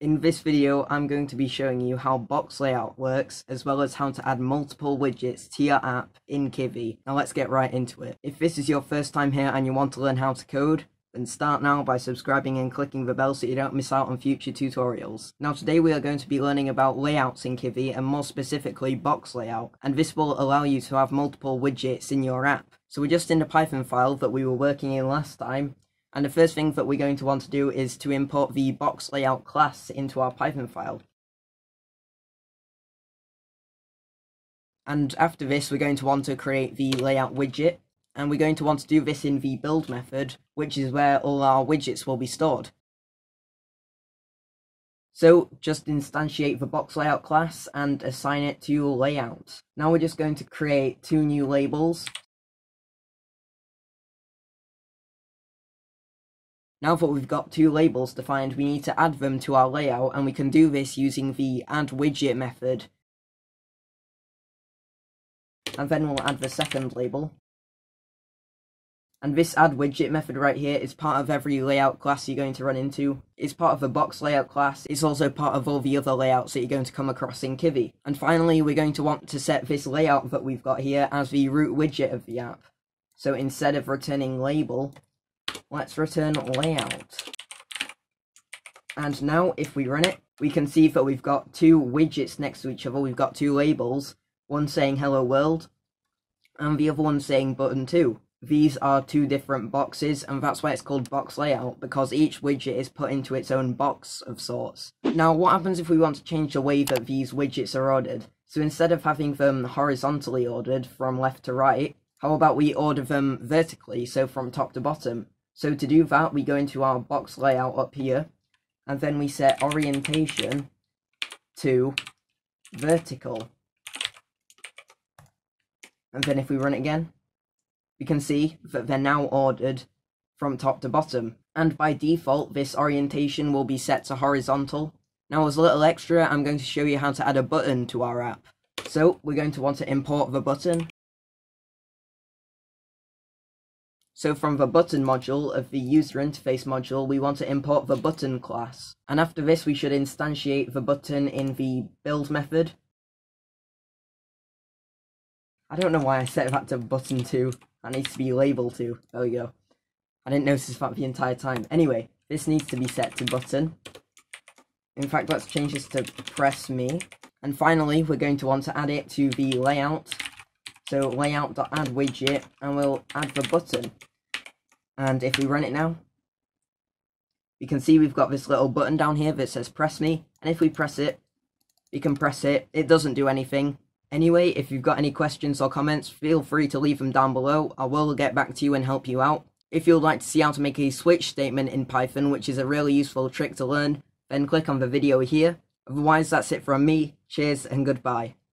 In this video, I'm going to be showing you how box layout works, as well as how to add multiple widgets to your app in Kivy. Now let's get right into it. If this is your first time here and you want to learn how to code, then start now by subscribing and clicking the bell so you don't miss out on future tutorials. Now today we are going to be learning about layouts in Kivy, and more specifically box layout, and this will allow you to have multiple widgets in your app. So we're just in the Python file that we were working in last time, and the first thing that we're going to want to do is to import the box layout class into our Python file. And after this we're going to want to create the layout widget. And we're going to want to do this in the build method, which is where all our widgets will be stored. So just instantiate the box layout class and assign it to layout. Now we're just going to create two new labels. Now that we've got two labels defined, we need to add them to our layout, and we can do this using the add widget method. And then we'll add the second label. And this add widget method right here is part of every layout class you're going to run into. It's part of the box layout class. It's also part of all the other layouts that you're going to come across in Kivy. And finally, we're going to want to set this layout that we've got here as the root widget of the app. So instead of returning label, let's return layout. And now if we run it, we can see that we've got two widgets next to each other. We've got two labels, one saying hello world, and the other one saying button 2. These are two different boxes, and that's why it's called box layout, because each widget is put into its own box of sorts. Now what happens if we want to change the way that these widgets are ordered? So instead of having them horizontally ordered from left to right, how about we order them vertically, so from top to bottom? So to do that, we go into our box layout up here, and then we set orientation to vertical. And then if we run it again, we can see that they're now ordered from top to bottom. And by default, this orientation will be set to horizontal. Now as a little extra, I'm going to show you how to add a button to our app. So we're going to want to import the button. So from the button module of the user interface module, we want to import the button class. And after this, we should instantiate the button in the build method. I don't know why I set that to button 2. That needs to be label 2. There we go. I didn't notice that the entire time. Anyway, this needs to be set to button. In fact, let's change this to press me. And finally, we're going to want to add it to the layout. So layout.addWidget, and we'll add the button. And if we run it now, you can see we've got this little button down here that says press me. And if we press it, you can press it. It doesn't do anything. Anyway, if you've got any questions or comments, feel free to leave them down below. I will get back to you and help you out. If you'd like to see how to make a switch statement in Python, which is a really useful trick to learn, then click on the video here. Otherwise, that's it from me. Cheers and goodbye.